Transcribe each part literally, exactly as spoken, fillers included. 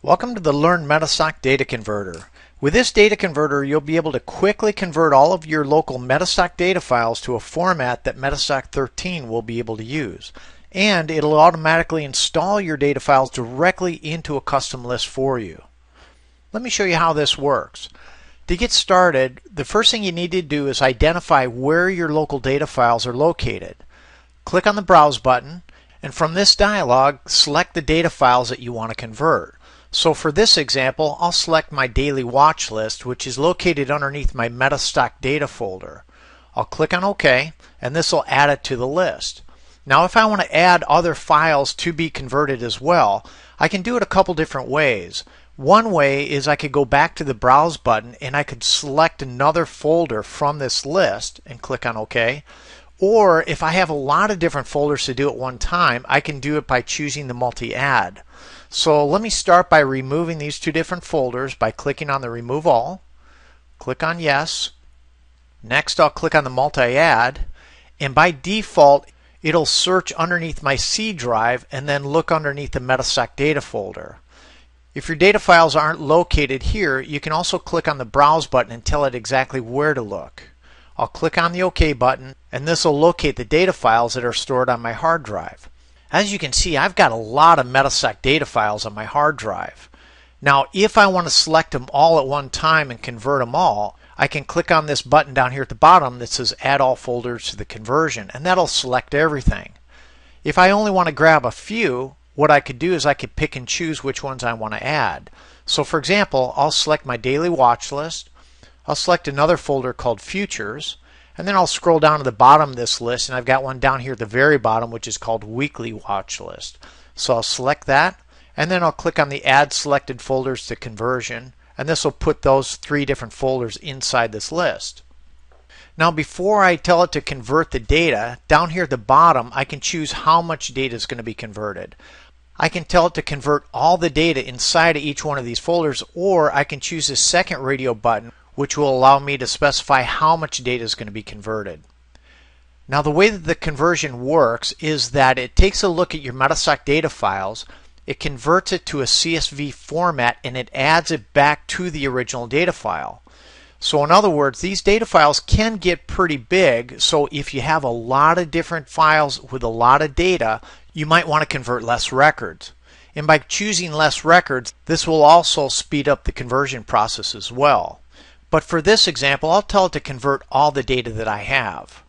Welcome to the LearnMetaStock Data Converter. With this data converter, you'll be able to quickly convert all of your local MetaStock data files to a format that MetaStock thirteen will be able to use. And it'll automatically install your data files directly into a custom list for you. Let me show you how this works. To get started, the first thing you need to do is identify where your local data files are located. Click on the Browse button, and from this dialog, select the data files that you want to convert. So for this example, I'll select my daily watch list, which is located underneath my MetaStock data folder. I'll click on OK, and this will add it to the list. Now if I want to add other files to be converted as well, I can do it a couple different ways. One way is I could go back to the Browse button and I could select another folder from this list and click on OK. Or if I have a lot of different folders to do at one time, I can do it by choosing the multi-add. So let me start by removing these two different folders by clicking on the Remove All. Click on Yes. Next, I'll click on the multi-add. And by default, it'll search underneath my C drive and then look underneath the MetaStock data folder. If your data files aren't located here, you can also click on the Browse button and tell it exactly where to look. I'll click on the OK button, and this will locate the data files that are stored on my hard drive. As you can see, I've got a lot of MetaStock data files on my hard drive. Now, if I want to select them all at one time and convert them all, I can click on this button down here at the bottom that says Add All Folders to the Conversion, and that'll select everything. If I only want to grab a few, what I could do is I could pick and choose which ones I want to add. So, for example, I'll select my daily watch list. I'll select another folder called Futures, and then I'll scroll down to the bottom of this list, and I've got one down here at the very bottom which is called Weekly Watch List. So I'll select that, and then I'll click on the Add Selected Folders to Conversion, and this will put those three different folders inside this list. Now before I tell it to convert the data, down here at the bottom I can choose how much data is going to be converted. I can tell it to convert all the data inside of each one of these folders, or I can choose this second radio button, which will allow me to specify how much data is going to be converted. Now the way that the conversion works is that it takes a look at your MetaStock data files, it converts it to a C S V format, and it adds it back to the original data file. So in other words, these data files can get pretty big, so if you have a lot of different files with a lot of data, you might want to convert less records. And by choosing less records, this will also speed up the conversion process as well. But for this example, I'll tell it to convert all the data that I have.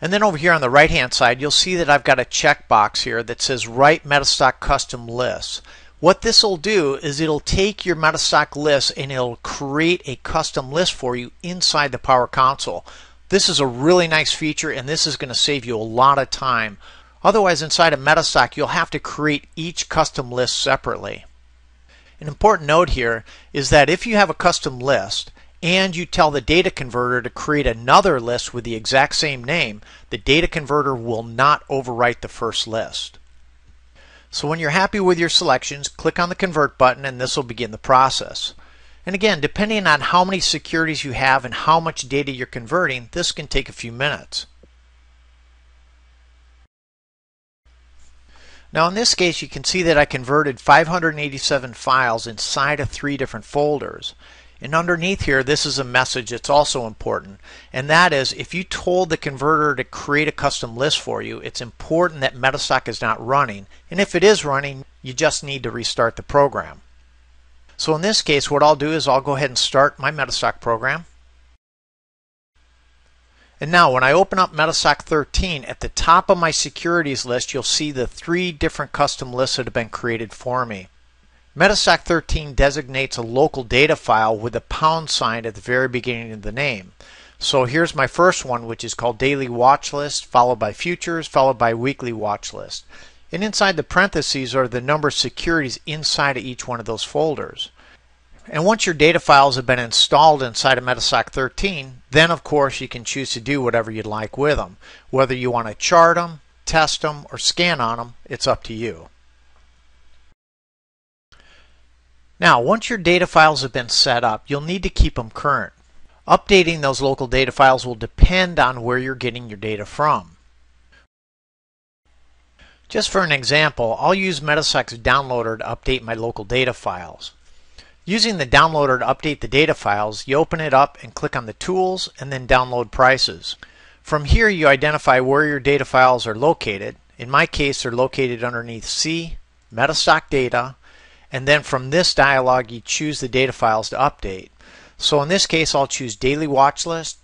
And then over here on the right hand side, you'll see that I've got a checkbox here that says Write MetaStock Custom Lists. What this will do is it'll take your MetaStock list and it'll create a custom list for you inside the Power Console. This is a really nice feature, and this is going to save you a lot of time. Otherwise, inside of MetaStock, you'll have to create each custom list separately. An important note here is that if you have a custom list, and you tell the data converter to create another list with the exact same name, the data converter will not overwrite the first list. So when you're happy with your selections, click on the Convert button, and this will begin the process. And again, depending on how many securities you have and how much data you're converting, this can take a few minutes. Now in this case, you can see that I converted five hundred eighty-seven files inside of three different folders. And underneath here, this is a message that's also important, and that is if you told the converter to create a custom list for you, it's important that MetaStock is not running, and if it is running, you just need to restart the program. So in this case, what I'll do is I'll go ahead and start my MetaStock program. And now when I open up MetaStock thirteen, at the top of my securities list, you'll see the three different custom lists that have been created for me. MetaStock thirteen designates a local data file with a pound sign at the very beginning of the name. So here's my first one, which is called Daily Watch List, followed by Futures, followed by Weekly Watch List. And inside the parentheses are the number of securities inside of each one of those folders. And once your data files have been installed inside of MetaStock thirteen, then of course you can choose to do whatever you'd like with them. Whether you want to chart them, test them, or scan on them, it's up to you. Now, once your data files have been set up, you'll need to keep them current. Updating those local data files will depend on where you're getting your data from. Just for an example, I'll use MetaStock's downloader to update my local data files. Using the downloader to update the data files, you open it up and click on the tools and then download prices. From here you identify where your data files are located. In my case, they're located underneath C, MetaStock Data, and then from this dialog you choose the data files to update. So in this case I'll choose Daily Watch List,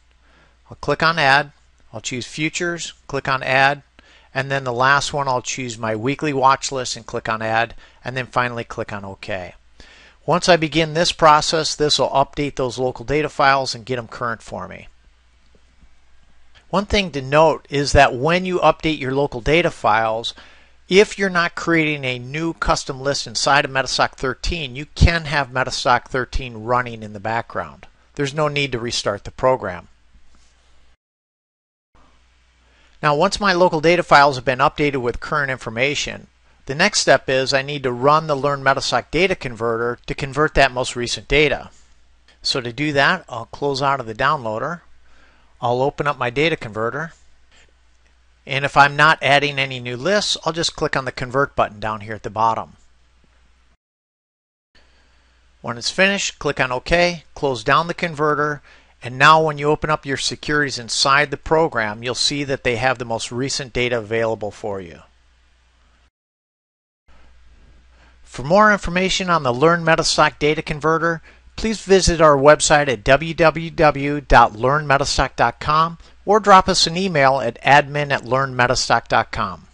I'll click on Add, I'll choose Futures, click on Add, and then the last one I'll choose my Weekly Watch List and click on Add, and then finally click on OK. Once I begin this process, this will update those local data files and get them current for me. One thing to note is that when you update your local data files, if you're not creating a new custom list inside of MetaStock thirteen, you can have MetaStock thirteen running in the background. There's no need to restart the program. Now, once my local data files have been updated with current information, the next step is I need to run the LearnMetaStock data converter to convert that most recent data. So to do that, I'll close out of the downloader. I'll open up my data converter, and if I'm not adding any new lists, I'll just click on the convert button down here at the bottom. When it's finished, click on OK, close down the converter, and now when you open up your securities inside the program, you'll see that they have the most recent data available for you. For more information on the LearnMetaStock data converter, please visit our website at w w w dot learn metastock dot com or drop us an email at admin at learn metastock dot com.